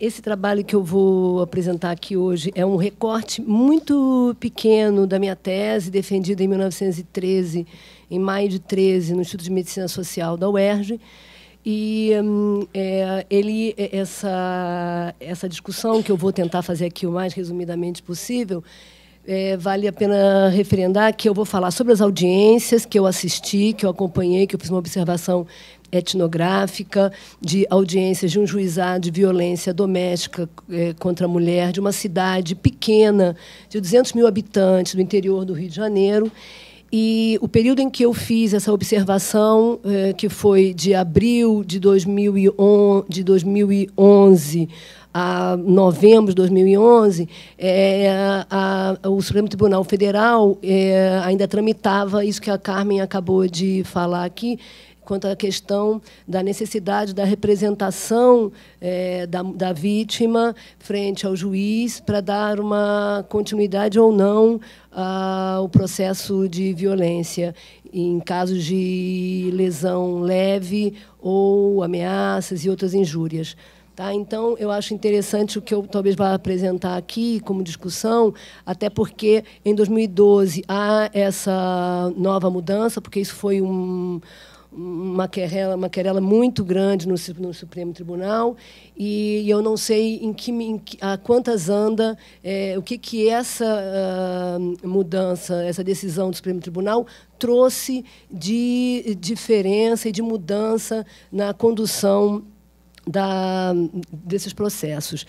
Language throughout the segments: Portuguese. Esse trabalho que eu vou apresentar aqui hoje é um recorte muito pequeno da minha tese, defendida em 1913, em maio de 13, no Instituto de Medicina Social da UERJ. E essa discussão, que eu vou tentar fazer aqui o mais resumidamente possível, vale a pena referendar que eu vou falar sobre as audiências que eu assisti, que eu acompanhei, que eu fiz uma observação etnográfica, de audiências de um juizado de violência doméstica contra a mulher, de uma cidade pequena, de 200 mil habitantes, do interior do Rio de Janeiro. E o período em que eu fiz essa observação, que foi de abril de 2011 a novembro de 2011, o Supremo Tribunal Federal ainda tramitava isso que a Carmen acabou de falar aqui, quanto à questão da necessidade da representação da vítima frente ao juiz para dar uma continuidade ou não ao processo de violência em casos de lesão leve ou ameaças e outras injúrias. Tá, então, eu acho interessante o que eu talvez vá apresentar aqui como discussão, até porque, em 2012, há essa nova mudança, porque isso foi uma querela muito grande no Supremo Tribunal, e eu não sei a quantas anda, o que essa mudança, essa decisão do Supremo Tribunal trouxe de diferença e de mudança na condução desses processos.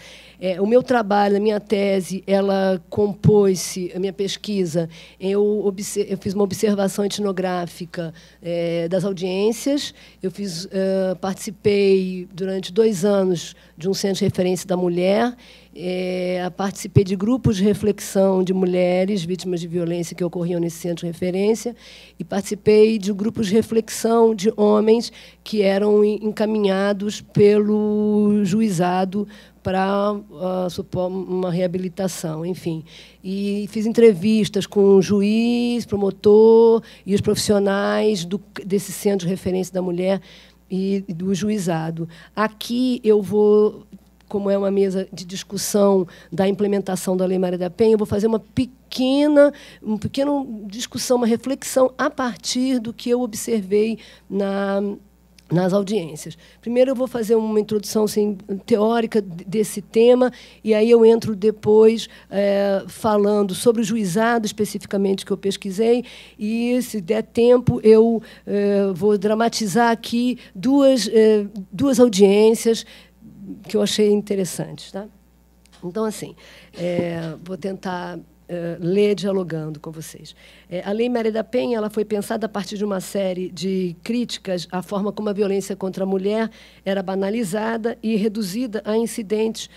O meu trabalho, a minha tese, ela compôs-se, a minha pesquisa, eu fiz uma observação etnográfica das audiências, participei durante 2 anos de um centro de referência da mulher, participei de grupos de reflexão de mulheres vítimas de violência que ocorriam nesse centro de referência e participei de grupos de reflexão de homens que eram encaminhados pelo juizado para supor uma reabilitação, enfim. E fiz entrevistas com o juiz, promotor e os profissionais desse centro de referência da mulher e do juizado. Aqui eu vou... Como é uma mesa de discussão da implementação da Lei Maria da Penha, eu vou fazer uma pequena discussão, uma reflexão a partir do que eu observei nas audiências. Primeiro, eu vou fazer uma introdução assim, teórica desse tema, e aí eu entro depois falando sobre o juizado, especificamente, que eu pesquisei, e, se der tempo, eu vou dramatizar aqui duas audiências que eu achei interessante, tá? Então, assim, vou tentar ler dialogando com vocês. A Lei Maria da Penha, ela foi pensada a partir de uma série de críticas à forma como a violência contra a mulher era banalizada e reduzida a incidentes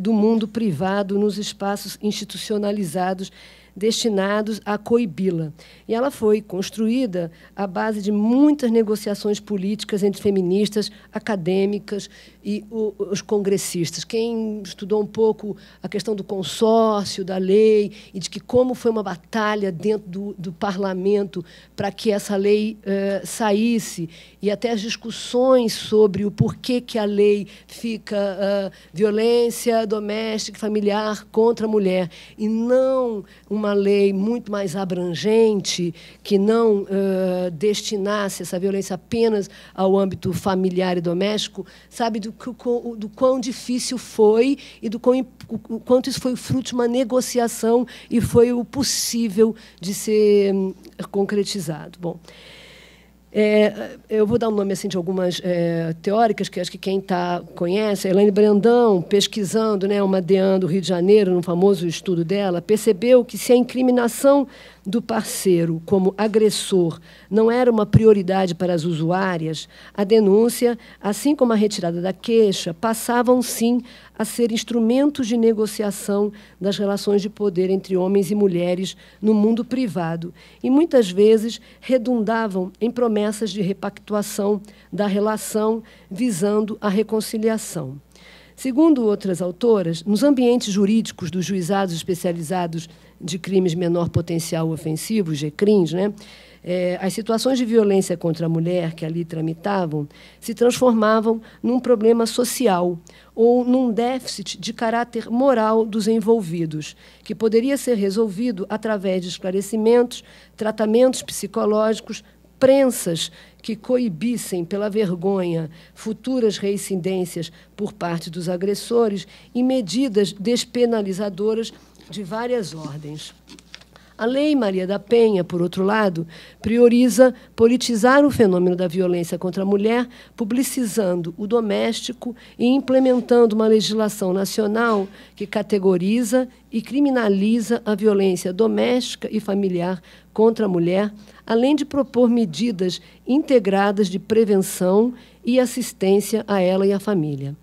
do mundo privado nos espaços institucionalizados destinados a coibi-la. E ela foi construída à base de muitas negociações políticas entre feministas, acadêmicas e os congressistas. Quem estudou um pouco a questão do consórcio, da lei, e de que como foi uma batalha dentro do parlamento para que essa lei saísse, e até as discussões sobre o porquê que a lei fica violência doméstica e familiar contra a mulher, e não uma lei muito mais abrangente, que não destinasse essa violência apenas ao âmbito familiar e doméstico, sabe do quão difícil foi e o quanto isso foi fruto de uma negociação e foi o possível de ser concretizado. Bom, eu vou dar um nome assim de algumas teóricas, que acho que quem conhece, a Elaine Brandão, pesquisando, né, uma DEAN do Rio de Janeiro, no famoso estudo dela, percebeu que se a incriminação do parceiro como agressor não era uma prioridade para as usuárias, a denúncia, assim como a retirada da queixa, passavam, sim, a ser instrumentos de negociação das relações de poder entre homens e mulheres no mundo privado e, muitas vezes, redundavam em promessas de repactuação da relação visando a reconciliação. Segundo outras autoras, nos ambientes jurídicos dos juizados especializados de crimes menor potencial ofensivo, Jecrims, né, as situações de violência contra a mulher que ali tramitavam se transformavam num problema social ou num déficit de caráter moral dos envolvidos, que poderia ser resolvido através de esclarecimentos, tratamentos psicológicos, prensas que coibissem pela vergonha futuras reincidências por parte dos agressores e medidas despenalizadoras de várias ordens. A Lei Maria da Penha, por outro lado, prioriza politizar o fenômeno da violência contra a mulher, publicizando o doméstico e implementando uma legislação nacional que categoriza e criminaliza a violência doméstica e familiar contra a mulher, além de propor medidas integradas de prevenção e assistência a ela e à família.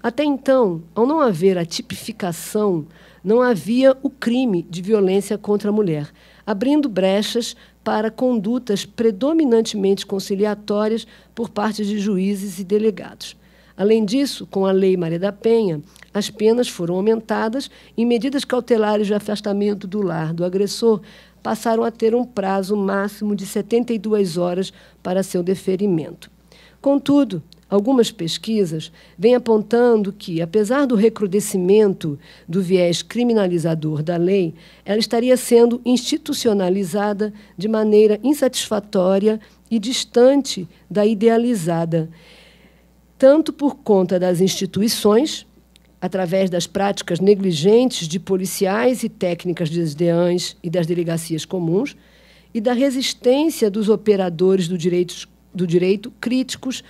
Até então, ao não haver a tipificação, não havia o crime de violência contra a mulher, abrindo brechas para condutas predominantemente conciliatórias por parte de juízes e delegados. Além disso, com a Lei Maria da Penha, as penas foram aumentadas e medidas cautelares de afastamento do lar do agressor passaram a ter um prazo máximo de 72 horas para seu deferimento. Contudo, algumas pesquisas vêm apontando que, apesar do recrudescimento do viés criminalizador da lei, ela estaria sendo institucionalizada de maneira insatisfatória e distante da idealizada, tanto por conta das instituições, através das práticas negligentes de policiais e técnicas dos DEANs e das delegacias comuns, e da resistência dos operadores do direito críticos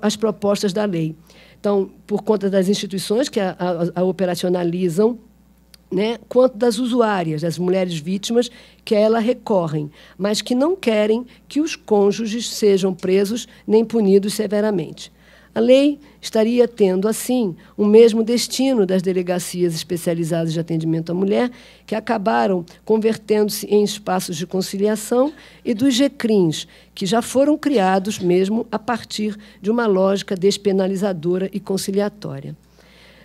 as propostas da lei. Então, por conta das instituições que a operacionalizam, né, quanto das usuárias, das mulheres vítimas, que a ela recorrem, mas que não querem que os cônjuges sejam presos nem punidos severamente. A lei estaria tendo, assim, o mesmo destino das delegacias especializadas de atendimento à mulher, que acabaram convertendo-se em espaços de conciliação, e dos Jecrims, que já foram criados mesmo a partir de uma lógica despenalizadora e conciliatória.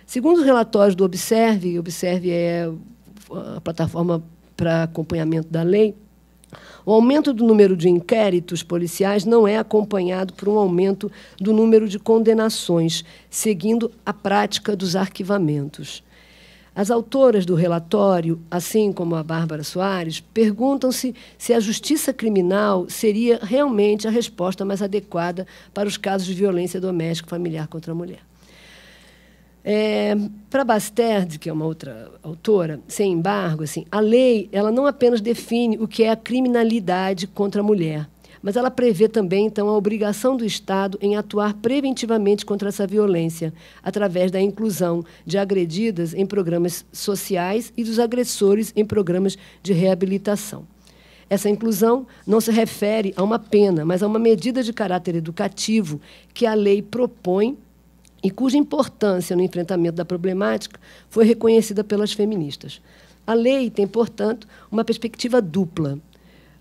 Segundo os relatórios do Observe, Observe é a plataforma para acompanhamento da lei, o aumento do número de inquéritos policiais não é acompanhado por um aumento do número de condenações, seguindo a prática dos arquivamentos. As autoras do relatório, assim como a Bárbara Soares, perguntam-se se a justiça criminal seria realmente a resposta mais adequada para os casos de violência doméstica e familiar contra a mulher. Para Basterd, que é uma outra autora, sem embargo, assim, a lei ela não apenas define o que é a criminalidade contra a mulher, mas ela prevê também, então, a obrigação do Estado em atuar preventivamente contra essa violência, através da inclusão de agredidas em programas sociais e dos agressores em programas de reabilitação. Essa inclusão não se refere a uma pena, mas a uma medida de caráter educativo que a lei propõe e cuja importância no enfrentamento da problemática foi reconhecida pelas feministas. A lei tem, portanto, uma perspectiva dupla.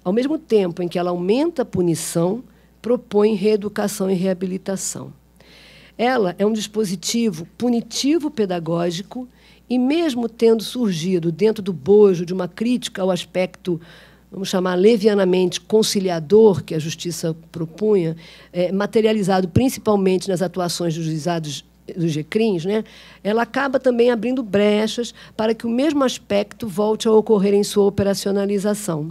Ao mesmo tempo em que ela aumenta a punição, propõe reeducação e reabilitação. Ela é um dispositivo punitivo-pedagógico e, mesmo tendo surgido dentro do bojo de uma crítica ao aspecto, vamos chamar levianamente, conciliador, que a justiça propunha, materializado principalmente nas atuações dos juizados dos Jecrims, né, ela acaba também abrindo brechas para que o mesmo aspecto volte a ocorrer em sua operacionalização.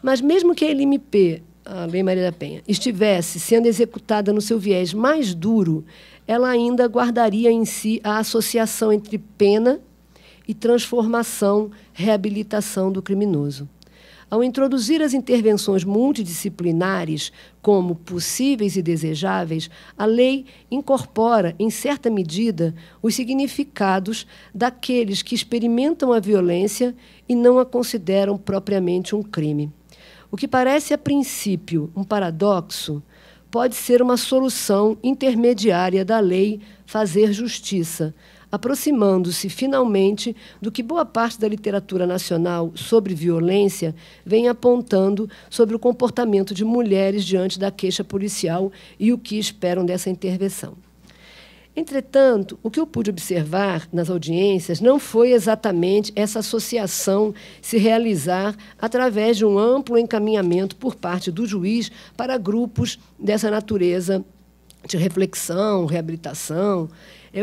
Mas mesmo que a LMP, a Lei Maria da Penha, estivesse sendo executada no seu viés mais duro, ela ainda guardaria em si a associação entre pena e transformação, reabilitação do criminoso. Ao introduzir as intervenções multidisciplinares como possíveis e desejáveis, a lei incorpora, em certa medida, os significados daqueles que experimentam a violência e não a consideram propriamente um crime. O que parece, a princípio, um paradoxo, pode ser uma solução intermediária da lei fazer justiça, aproximando-se, finalmente, do que boa parte da literatura nacional sobre violência vem apontando sobre o comportamento de mulheres diante da queixa policial e o que esperam dessa intervenção. Entretanto, o que eu pude observar nas audiências não foi exatamente essa associação se realizar através de um amplo encaminhamento por parte do juiz para grupos dessa natureza de reflexão, reabilitação. O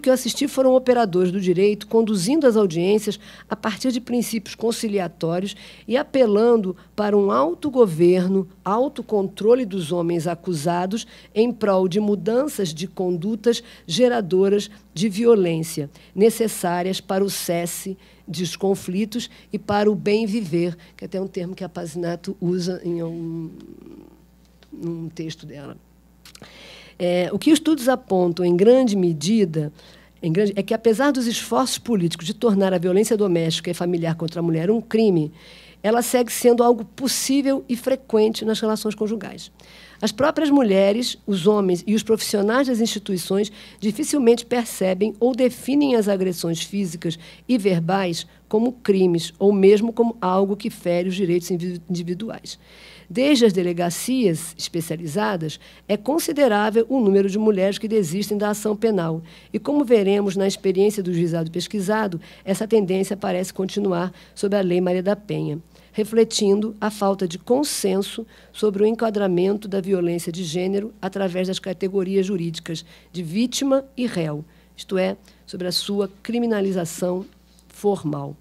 que eu assisti foram operadores do direito conduzindo as audiências a partir de princípios conciliatórios e apelando para um autogoverno, autocontrole dos homens acusados em prol de mudanças de condutas geradoras de violência necessárias para o cesse dos conflitos e para o bem viver, que até é um termo que a Pasinato usa em um texto dela. O que estudos apontam, em grande medida, é que, apesar dos esforços políticos de tornar a violência doméstica e familiar contra a mulher um crime, ela segue sendo algo possível e frequente nas relações conjugais. As próprias mulheres, os homens e os profissionais das instituições dificilmente percebem ou definem as agressões físicas e verbais como crimes ou mesmo como algo que fere os direitos individuais. Desde as delegacias especializadas, é considerável o número de mulheres que desistem da ação penal. E, como veremos na experiência do juizado pesquisado, essa tendência parece continuar sob a Lei Maria da Penha, refletindo a falta de consenso sobre o enquadramento da violência de gênero através das categorias jurídicas de vítima e réu, isto é, sobre a sua criminalização formal.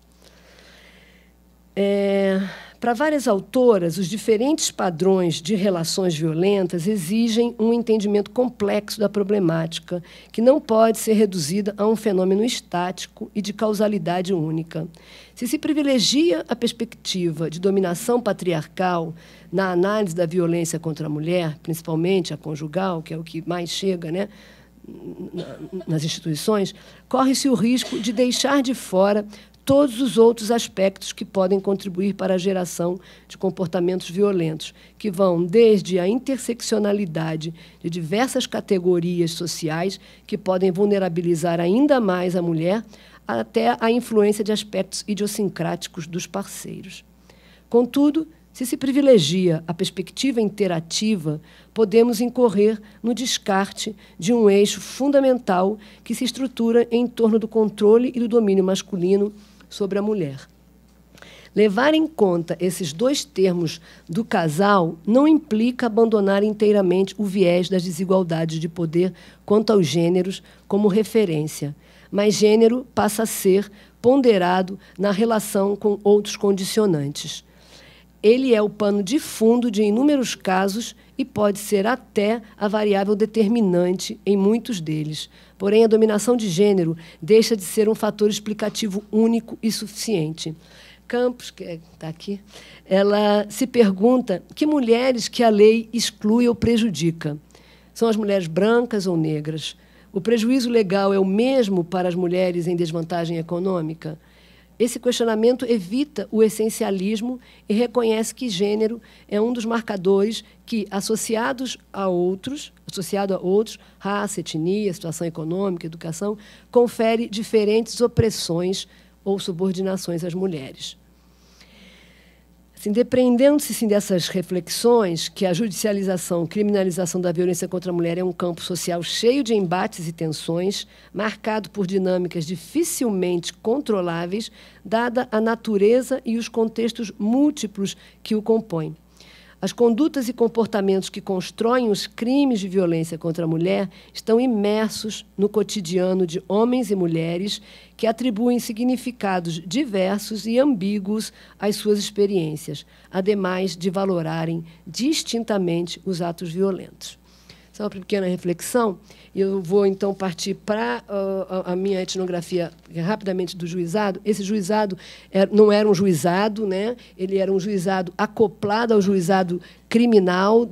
Para várias autoras, os diferentes padrões de relações violentas exigem um entendimento complexo da problemática, que não pode ser reduzida a um fenômeno estático e de causalidade única. Se se privilegia a perspectiva de dominação patriarcal na análise da violência contra a mulher, principalmente a conjugal, que é o que mais chega, né, nas instituições, corre-se o risco de deixar de fora todos os outros aspectos que podem contribuir para a geração de comportamentos violentos, que vão desde a interseccionalidade de diversas categorias sociais que podem vulnerabilizar ainda mais a mulher, até a influência de aspectos idiosincráticos dos parceiros. Contudo, se se privilegia a perspectiva interativa, podemos incorrer no descarte de um eixo fundamental que se estrutura em torno do controle e do domínio masculino sobre a mulher. Levar em conta esses dois termos do casal não implica abandonar inteiramente o viés das desigualdades de poder quanto aos gêneros como referência, mas gênero passa a ser ponderado na relação com outros condicionantes. Ele é o pano de fundo de inúmeros casos e pode ser até a variável determinante em muitos deles. Porém, a dominação de gênero deixa de ser um fator explicativo único e suficiente. Campos, que está aqui, ela se pergunta que mulheres que a lei exclui ou prejudica. São as mulheres brancas ou negras? O prejuízo legal é o mesmo para as mulheres em desvantagem econômica? Esse questionamento evita o essencialismo e reconhece que gênero é um dos marcadores que, associado a outros, raça, etnia, situação econômica, educação, confere diferentes opressões ou subordinações às mulheres. Assim, dependendo-se dessas reflexões, que a judicialização, criminalização da violência contra a mulher é um campo social cheio de embates e tensões, marcado por dinâmicas dificilmente controláveis, dada a natureza e os contextos múltiplos que o compõem. As condutas e comportamentos que constroem os crimes de violência contra a mulher estão imersos no cotidiano de homens e mulheres que atribuem significados diversos e ambíguos às suas experiências, ademais de valorarem distintamente os atos violentos. Só uma pequena reflexão, e eu vou, então, partir para a minha etnografia rapidamente do juizado. Esse juizado não era um juizado, né? Ele era um juizado acoplado ao juizado criminal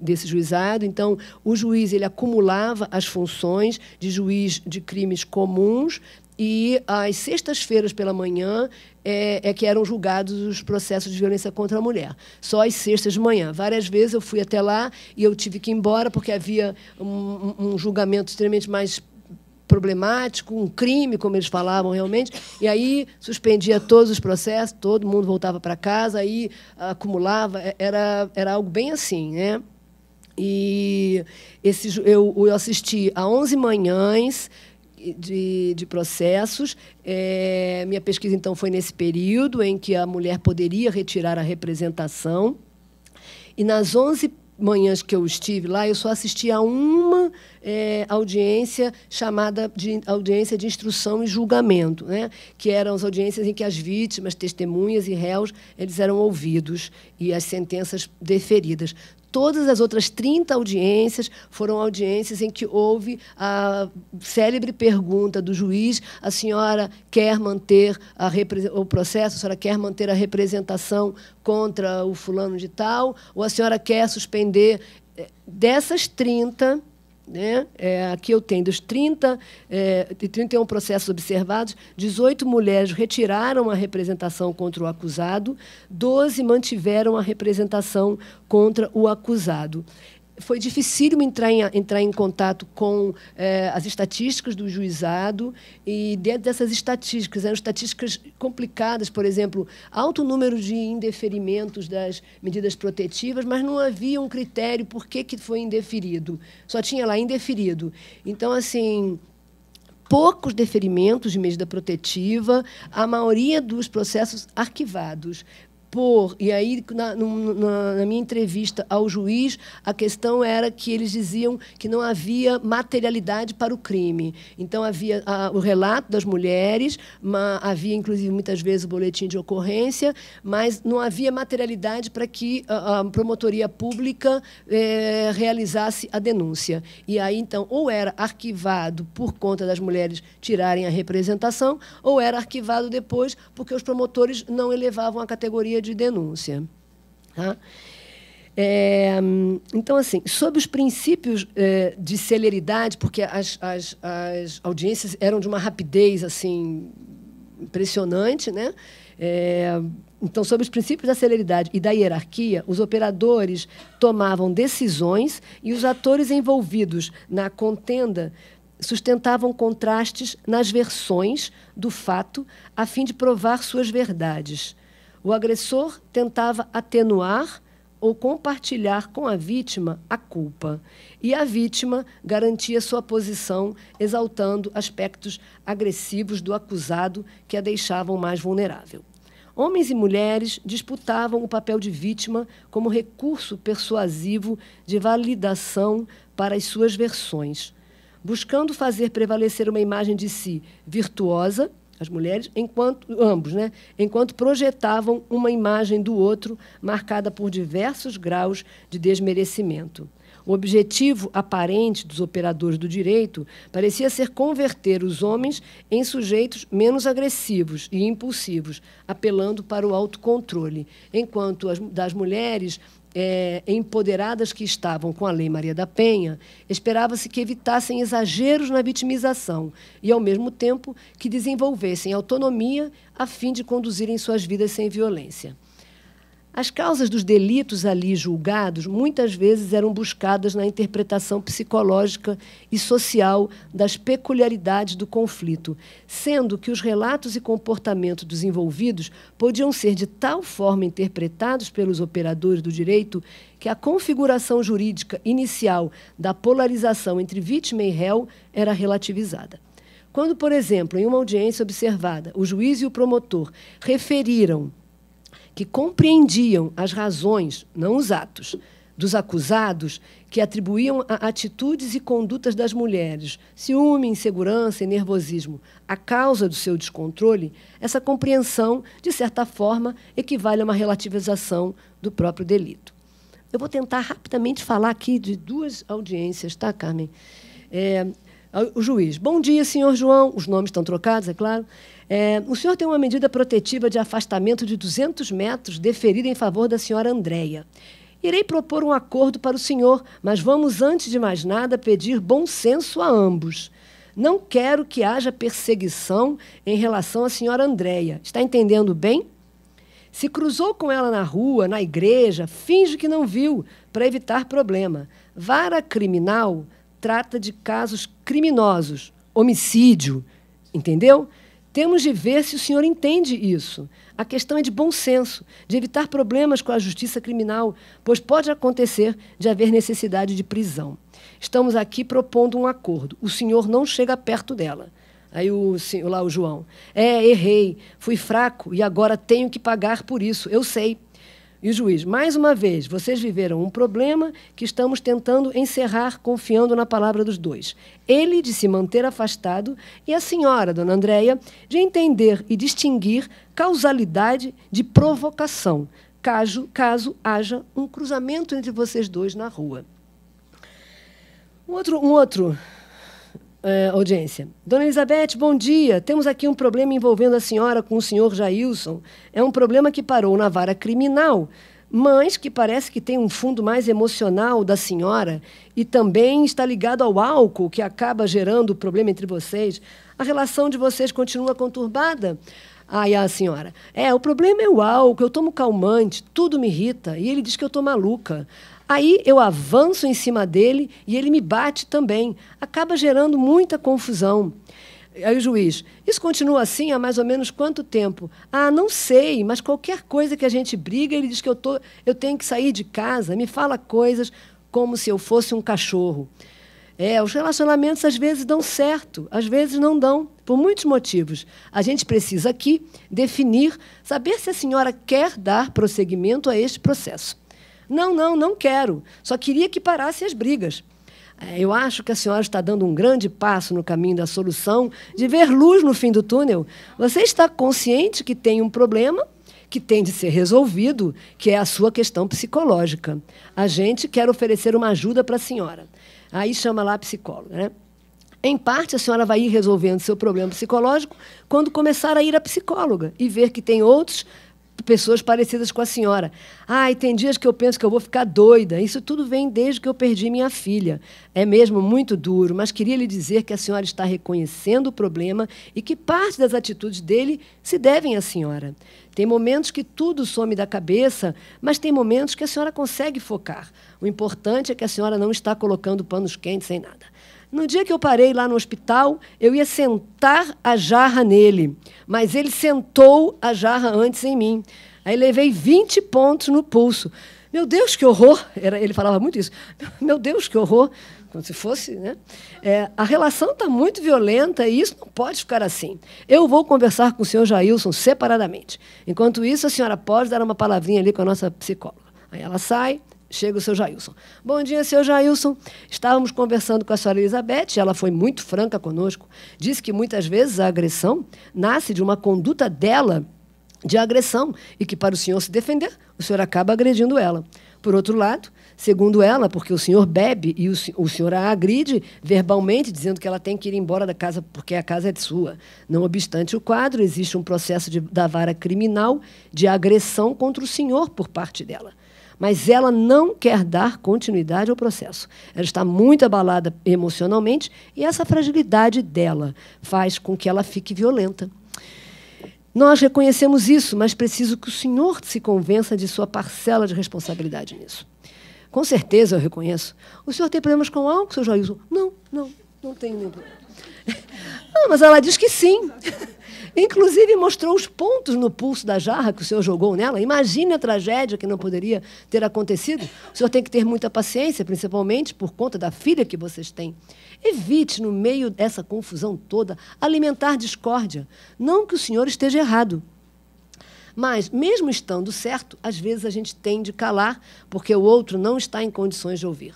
desse juizado. Então, o juiz ele acumulava as funções de juiz de crimes comuns e, às sextas-feiras pela manhã, que eram julgados os processos de violência contra a mulher. Só às sextas de manhã. Várias vezes eu fui até lá e eu tive que ir embora porque havia um julgamento extremamente mais problemático, um crime, como eles falavam realmente, e aí suspendia todos os processos, todo mundo voltava para casa, aí acumulava, era algo bem assim, né? E esse, eu assisti a 11 manhãs de processos. Minha pesquisa, então, foi nesse período em que a mulher poderia retirar a representação. E nas 11 manhãs que eu estive lá, eu só assisti a uma audiência chamada de audiência de instrução e julgamento, né? Que eram as audiências em que as vítimas, testemunhas e réus eles eram ouvidos e as sentenças deferidas. Todas as outras 30 audiências foram audiências em que houve a célebre pergunta do juiz: a senhora quer manter o processo, a senhora quer manter a representação contra o fulano de tal, ou a senhora quer suspender? Dessas 30, né, aqui eu tenho, dos 31 processos observados, 18 mulheres retiraram a representação contra o acusado, 12 mantiveram a representação contra o acusado. Foi dificílimo entrar em contato com as estatísticas do juizado, e dentro dessas estatísticas, eram estatísticas complicadas, por exemplo, alto número de indeferimentos das medidas protetivas, mas não havia um critério por que foi indeferido. Só tinha lá indeferido. Então, assim, poucos deferimentos de medida protetiva, a maioria dos processos arquivados. E aí, na minha entrevista ao juiz, a questão era que eles diziam que não havia materialidade para o crime. Então, havia o relato das mulheres, havia, inclusive, muitas vezes, o boletim de ocorrência, mas não havia materialidade para que a promotoria pública realizasse a denúncia. E aí, então, ou era arquivado por conta das mulheres tirarem a representação, ou era arquivado depois porque os promotores não elevavam a categoria de denúncia. Tá? Então, assim, sob os princípios de celeridade, porque as audiências eram de uma rapidez assim impressionante, né? Então, sob os princípios da celeridade e da hierarquia, os operadores tomavam decisões e os atores envolvidos na contenda sustentavam contrastes nas versões do fato a fim de provar suas verdades. O agressor tentava atenuar ou compartilhar com a vítima a culpa, e a vítima garantia sua posição, exaltando aspectos agressivos do acusado que a deixavam mais vulnerável. Homens e mulheres disputavam o papel de vítima como recurso persuasivo de validação para as suas versões, buscando fazer prevalecer uma imagem de si virtuosa, as mulheres, enquanto projetavam uma imagem do outro marcada por diversos graus de desmerecimento. O objetivo aparente dos operadores do direito parecia ser converter os homens em sujeitos menos agressivos e impulsivos, apelando para o autocontrole, enquanto as das mulheres, empoderadas que estavam com a Lei Maria da Penha, esperava-se que evitassem exageros na vitimização e, ao mesmo tempo, que desenvolvessem autonomia a fim de conduzirem suas vidas sem violência. As causas dos delitos ali julgados muitas vezes eram buscadas na interpretação psicológica e social das peculiaridades do conflito, sendo que os relatos e comportamento dos envolvidos podiam ser de tal forma interpretados pelos operadores do direito que a configuração jurídica inicial da polarização entre vítima e réu era relativizada. Quando, por exemplo, em uma audiência observada, o juiz e o promotor referiram que compreendiam as razões, não os atos, dos acusados, que atribuíam a atitudes e condutas das mulheres, ciúme, insegurança e nervosismo, a causa do seu descontrole, essa compreensão, de certa forma, equivale a uma relativização do próprio delito. Eu vou tentar rapidamente falar aqui de duas audiências, tá, Carmen? O juiz: bom dia, senhor João. Os nomes estão trocados, é claro. O senhor tem uma medida protetiva de afastamento de 200 metros deferida em favor da senhora Andréia. Irei propor um acordo para o senhor, mas vamos, antes de mais nada, pedir bom senso a ambos. Não quero que haja perseguição em relação à senhora Andréia. Está entendendo bem? Se cruzou com ela na rua, na igreja, finge que não viu, para evitar problema. Vara criminal trata de casos criminosos, homicídio, entendeu? Temos de ver se o senhor entende isso. A questão é de bom senso, de evitar problemas com a justiça criminal, pois pode acontecer de haver necessidade de prisão. Estamos aqui propondo um acordo. O senhor não chega perto dela. Aí o João. Errei, fui fraco e agora tenho que pagar por isso. Eu sei. E o juiz, mais uma vez, vocês viveram um problema que estamos tentando encerrar, confiando na palavra dos dois. Ele de se manter afastado e a senhora, dona Andréia, de entender e distinguir causalidade de provocação, caso haja um cruzamento entre vocês dois na rua. Audiência. Dona Elizabeth, bom dia. Temos aqui um problema envolvendo a senhora com o senhor Jailson. É um problema que parou na vara criminal, mas que parece que tem um fundo mais emocional da senhora e também está ligado ao álcool, que acaba gerando o problema entre vocês. A relação de vocês continua conturbada? Aí a senhora, o problema é o álcool, eu tomo calmante, tudo me irrita, e ele diz que eu estou maluca. Aí eu avanço em cima dele e ele me bate também. Acaba gerando muita confusão. Aí o juiz, isso continua assim há mais ou menos quanto tempo? Ah, não sei, mas qualquer coisa que a gente briga, ele diz que eu tenho que sair de casa, me fala coisas como se eu fosse um cachorro. Os relacionamentos às vezes dão certo, às vezes não dão, por muitos motivos. A gente precisa aqui definir, saber se a senhora quer dar prosseguimento a este processo. Não, não, não quero. Só queria que parasse as brigas. Eu acho que a senhora está dando um grande passo no caminho da solução, de ver luz no fim do túnel. Você está consciente que tem um problema que tem de ser resolvido, que é a sua questão psicológica. A gente quer oferecer uma ajuda para a senhora. Aí chama lá a psicóloga, né? Em parte, a senhora vai ir resolvendo seu problema psicológico quando começar a ir à psicóloga e ver que tem outros pessoas parecidas com a senhora. Ah, e tem dias que eu penso que eu vou ficar doida. Isso tudo vem desde que eu perdi minha filha. É mesmo muito duro, mas queria lhe dizer que a senhora está reconhecendo o problema e que parte das atitudes dele se devem à senhora. Tem momentos que tudo some da cabeça, mas tem momentos que a senhora consegue focar. O importante é que a senhora não está colocando panos quentes sem nada. No dia que eu parei lá no hospital, eu ia sentar a jarra nele, mas ele sentou a jarra antes em mim. Aí levei 20 pontos no pulso. Meu Deus, que horror! Ele falava muito isso. Meu Deus, que horror! Como se fosse, né? A relação está muito violenta e isso não pode ficar assim. Eu vou conversar com o senhor Jailson separadamente. Enquanto isso, a senhora pode dar uma palavrinha ali com a nossa psicóloga. Aí ela sai. Chega o seu Jailson. Bom dia, seu Jailson. Estávamos conversando com a senhora Elizabeth, ela foi muito franca conosco. Disse que muitas vezes a agressão nasce de uma conduta dela de agressão e que, para o senhor se defender, o senhor acaba agredindo ela. Por outro lado, segundo ela, porque o senhor bebe e o senhor a agride verbalmente, dizendo que ela tem que ir embora da casa porque a casa é sua. Não obstante o quadro, existe um processo da vara criminal de agressão contra o senhor por parte dela. Mas ela não quer dar continuidade ao processo. Ela está muito abalada emocionalmente e essa fragilidade dela faz com que ela fique violenta. Nós reconhecemos isso, mas preciso que o senhor se convença de sua parcela de responsabilidade nisso. Com certeza eu reconheço. O senhor tem problemas com álcool, seu Jailson? Não, não, não tenho nenhum problema. Não, mas ela diz que sim. Inclusive, mostrou os pontos no pulso da jarra que o senhor jogou nela. Imagine a tragédia que não poderia ter acontecido. O senhor tem que ter muita paciência, principalmente por conta da filha que vocês têm. Evite, no meio dessa confusão toda, alimentar discórdia. Não que o senhor esteja errado. Mas, mesmo estando certo, às vezes a gente tem de calar, porque o outro não está em condições de ouvir.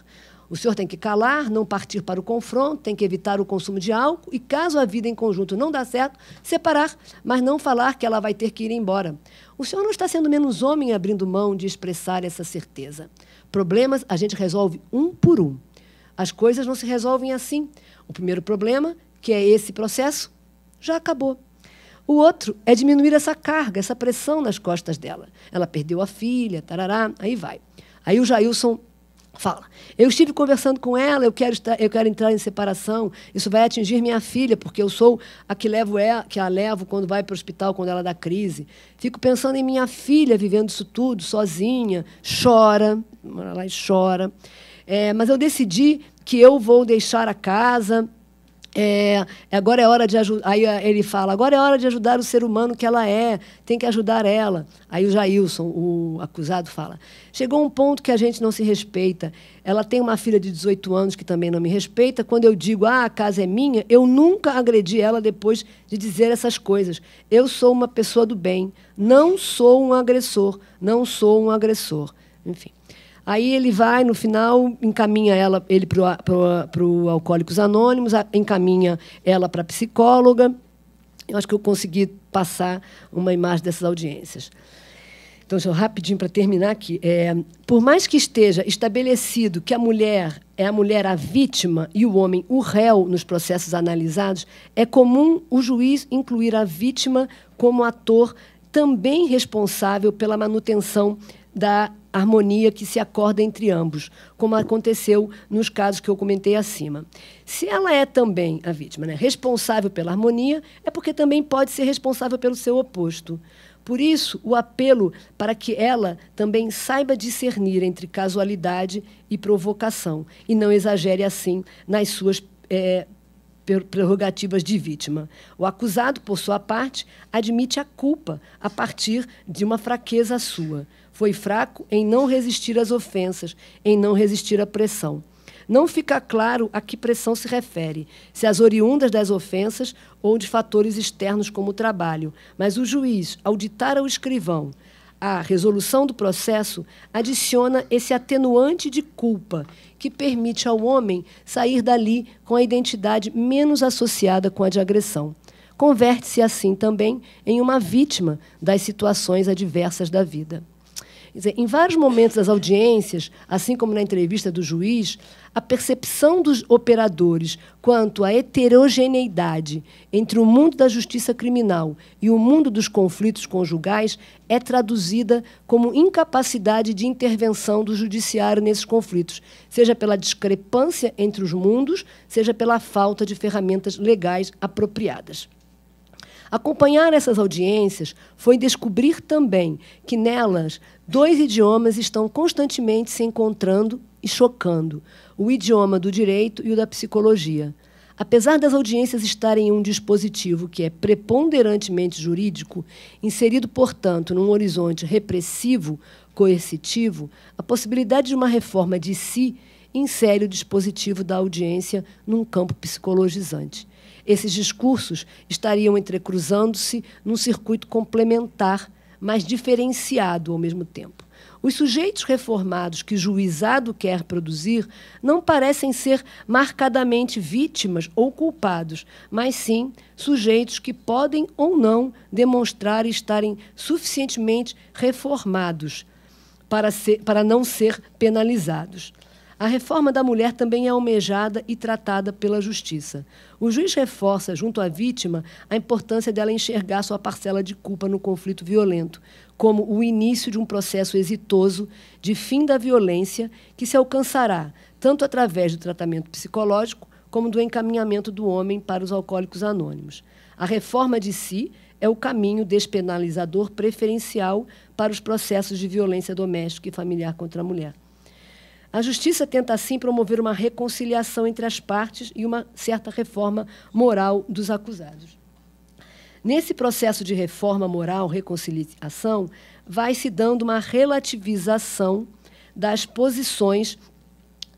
O senhor tem que calar, não partir para o confronto, tem que evitar o consumo de álcool e, caso a vida em conjunto não dá certo, separar, mas não falar que ela vai ter que ir embora. O senhor não está sendo menos homem abrindo mão de expressar essa certeza. Problemas a gente resolve um por um. As coisas não se resolvem assim. O primeiro problema, que é esse processo, já acabou. O outro é diminuir essa carga, essa pressão nas costas dela. Ela perdeu a filha, tarará, aí vai. Aí o Jailson fala, eu estive conversando com ela, eu quero entrar em separação, isso vai atingir minha filha, porque eu sou a que a levo quando vai para o hospital, quando ela dá crise. Fico pensando em minha filha vivendo isso tudo, sozinha, chora, mas eu decidi que eu vou deixar a casa, Agora é hora de ajudar. Aí ele fala, agora é hora de ajudar o ser humano que ela é, tem que ajudar ela. Aí o Jailson, o acusado, fala, chegou um ponto que a gente não se respeita. Ela tem uma filha de 18 anos que também não me respeita. Quando eu digo, ah, a casa é minha, eu nunca agredi ela depois de dizer essas coisas. Eu sou uma pessoa do bem, não sou um agressor, não sou um agressor. Enfim. Aí ele vai, no final, encaminha ela, ele para o Alcoólicos Anônimos, encaminha ela para a psicóloga. Eu acho que eu consegui passar uma imagem dessas audiências. Então, só rapidinho para terminar aqui. Por mais que esteja estabelecido que a mulher é a mulher a vítima e o homem o réu nos processos analisados, é comum o juiz incluir a vítima como ator também responsável pela manutenção da harmonia que se acorda entre ambos, como aconteceu nos casos que eu comentei acima. Se ela é também a vítima, né, responsável pela harmonia, é porque também pode ser responsável pelo seu oposto. Por isso, o apelo para que ela também saiba discernir entre casualidade e provocação, e não exagere assim nas suas prerrogativas de vítima. O acusado, por sua parte, admite a culpa a partir de uma fraqueza sua. Foi fraco em não resistir às ofensas, em não resistir à pressão. Não fica claro a que pressão se refere, se as oriundas das ofensas ou de fatores externos como o trabalho. Mas o juiz, ao ditar ao escrivão a resolução do processo, adiciona esse atenuante de culpa que permite ao homem sair dali com a identidade menos associada com a de agressão. Converte-se, assim, também em uma vítima das situações adversas da vida. Quer dizer, em vários momentos das audiências, assim como na entrevista do juiz, a percepção dos operadores quanto à heterogeneidade entre o mundo da justiça criminal e o mundo dos conflitos conjugais é traduzida como incapacidade de intervenção do judiciário nesses conflitos, seja pela discrepância entre os mundos, seja pela falta de ferramentas legais apropriadas. Acompanhar essas audiências foi descobrir também que nelas dois idiomas estão constantemente se encontrando e chocando, o idioma do direito e o da psicologia. Apesar das audiências estarem em um dispositivo que é preponderantemente jurídico, inserido, portanto, num horizonte repressivo, coercitivo, a possibilidade de uma reforma de si insere o dispositivo da audiência num campo psicologizante. Esses discursos estariam entrecruzando-se num circuito complementar, mas diferenciado ao mesmo tempo. Os sujeitos reformados que o juizado quer produzir não parecem ser marcadamente vítimas ou culpados, mas sim sujeitos que podem ou não demonstrar estarem suficientemente reformados para não ser penalizados. A reforma da mulher também é almejada e tratada pela justiça. O juiz reforça, junto à vítima, a importância dela enxergar sua parcela de culpa no conflito violento, como o início de um processo exitoso de fim da violência que se alcançará tanto através do tratamento psicológico como do encaminhamento do homem para os Alcoólicos Anônimos. A reforma de si é o caminho despenalizador preferencial para os processos de violência doméstica e familiar contra a mulher. A justiça tenta, assim, promover uma reconciliação entre as partes e uma certa reforma moral dos acusados. Nesse processo de reforma moral, reconciliação, vai se dando uma relativização das posições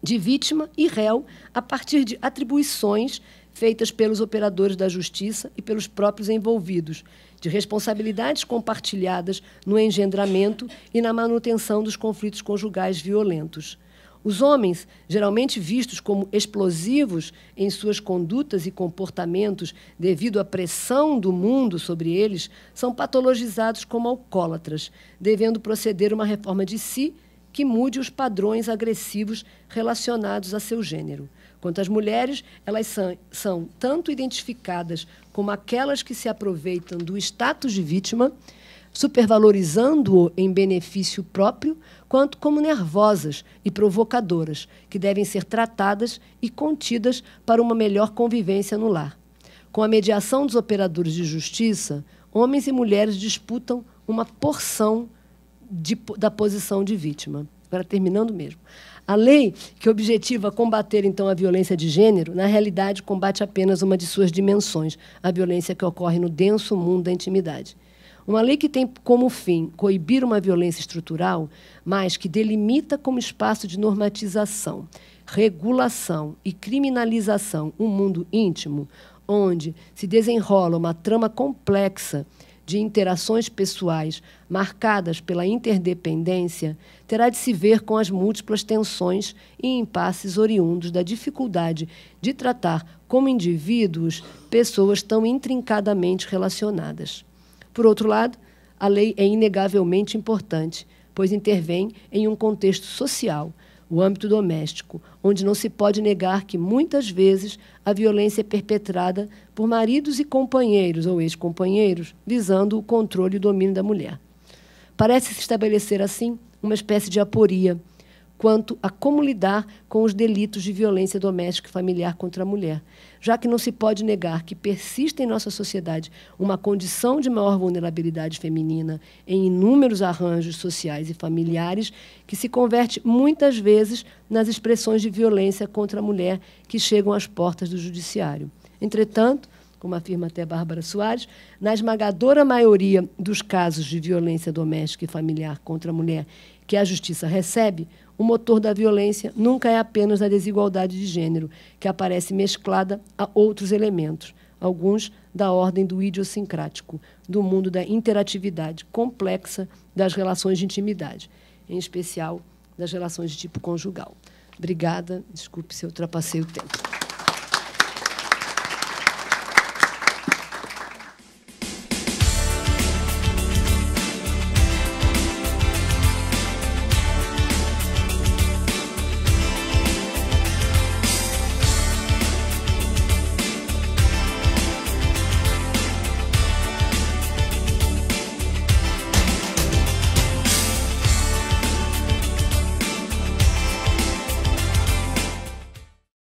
de vítima e réu a partir de atribuições feitas pelos operadores da justiça e pelos próprios envolvidos, de responsabilidades compartilhadas no engendramento e na manutenção dos conflitos conjugais violentos. Os homens, geralmente vistos como explosivos em suas condutas e comportamentos devido à pressão do mundo sobre eles, são patologizados como alcoólatras, devendo proceder uma reforma de si que mude os padrões agressivos relacionados a seu gênero. Quanto às mulheres, elas são tanto identificadas como aquelas que se aproveitam do status de vítima, supervalorizando-o em benefício próprio, quanto como nervosas e provocadoras, que devem ser tratadas e contidas para uma melhor convivência no lar. Com a mediação dos operadores de justiça, homens e mulheres disputam uma porção da posição de vítima. agora terminando mesmo. A lei que objetiva combater, então, a violência de gênero, na realidade, combate apenas uma de suas dimensões, a violência que ocorre no denso mundo da intimidade. Uma lei que tem como fim coibir uma violência estrutural, mas que delimita como espaço de normatização, regulação e criminalização um mundo íntimo, onde se desenrola uma trama complexa de interações pessoais marcadas pela interdependência, terá de se ver com as múltiplas tensões e impasses oriundos da dificuldade de tratar como indivíduos pessoas tão intrincadamente relacionadas. Por outro lado, a lei é inegavelmente importante, pois intervém em um contexto social, o âmbito doméstico, onde não se pode negar que, muitas vezes, a violência é perpetrada por maridos e companheiros ou ex-companheiros, visando o controle e o domínio da mulher. Parece se estabelecer, assim, uma espécie de aporia quanto a como lidar com os delitos de violência doméstica e familiar contra a mulher, já que não se pode negar que persiste em nossa sociedade uma condição de maior vulnerabilidade feminina em inúmeros arranjos sociais e familiares que se converte muitas vezes nas expressões de violência contra a mulher que chegam às portas do judiciário. Entretanto, como afirma até Bárbara Soares, na esmagadora maioria dos casos de violência doméstica e familiar contra a mulher que a justiça recebe, o motor da violência nunca é apenas a desigualdade de gênero, que aparece mesclada a outros elementos, alguns da ordem do idiosincrático, do mundo da interatividade complexa das relações de intimidade, em especial das relações de tipo conjugal. Obrigada, desculpe se eu ultrapassei o tempo.